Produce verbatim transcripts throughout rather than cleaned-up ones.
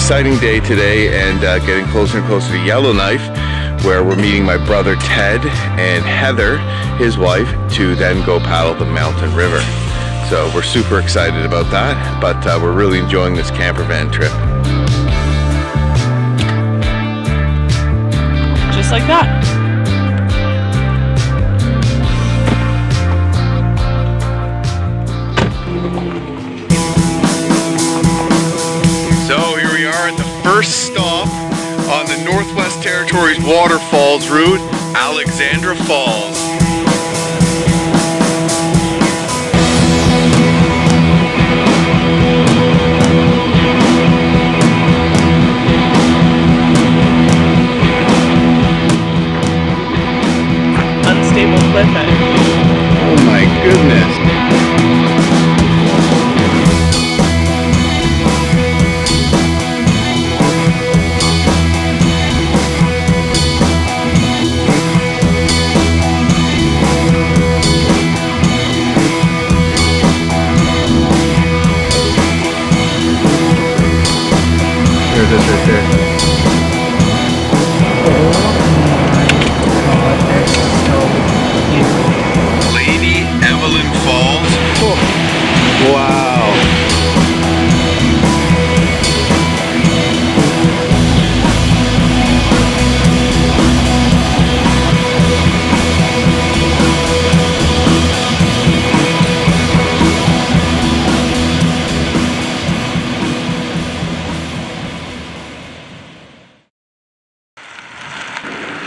exciting day today, and uh, getting closer and closer to Yellowknife, where we're meeting my brother Ted and Heather, his wife, to then go paddle the mountain river. So we're super excited about that, but uh, we're really enjoying this camper van trip. Just like that. First stop on the Northwest Territories waterfalls route, Alexandra Falls. Unstable cliff edge. Oh my goodness. Lady Evelyn Falls. Oh. Wow.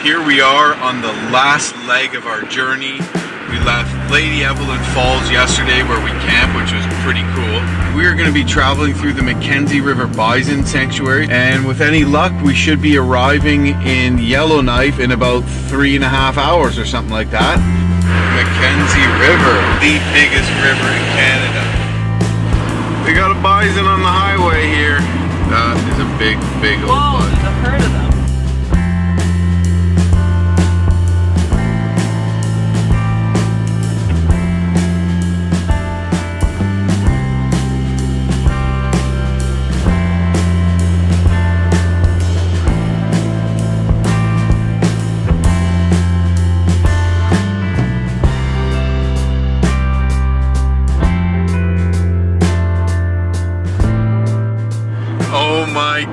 Here we are on the last leg of our journey. We left Lady Evelyn Falls yesterday where we camped, which was pretty cool. We are going to be traveling through the Mackenzie River Bison Sanctuary, and with any luck we should be arriving in Yellowknife in about three and a half hours or something like that. Mackenzie River, the biggest river in Canada. We got a bison on the highway here. That is a big, big old one. Whoa, there's a herd of them.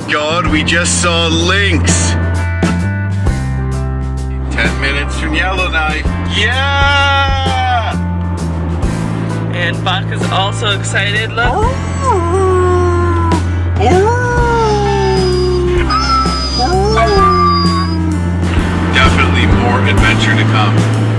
God, we just saw Lynx. Ten minutes from Yellowknife. Yeah! And Buck is also excited. Look. Oh. Oh. Oh. Definitely more adventure to come.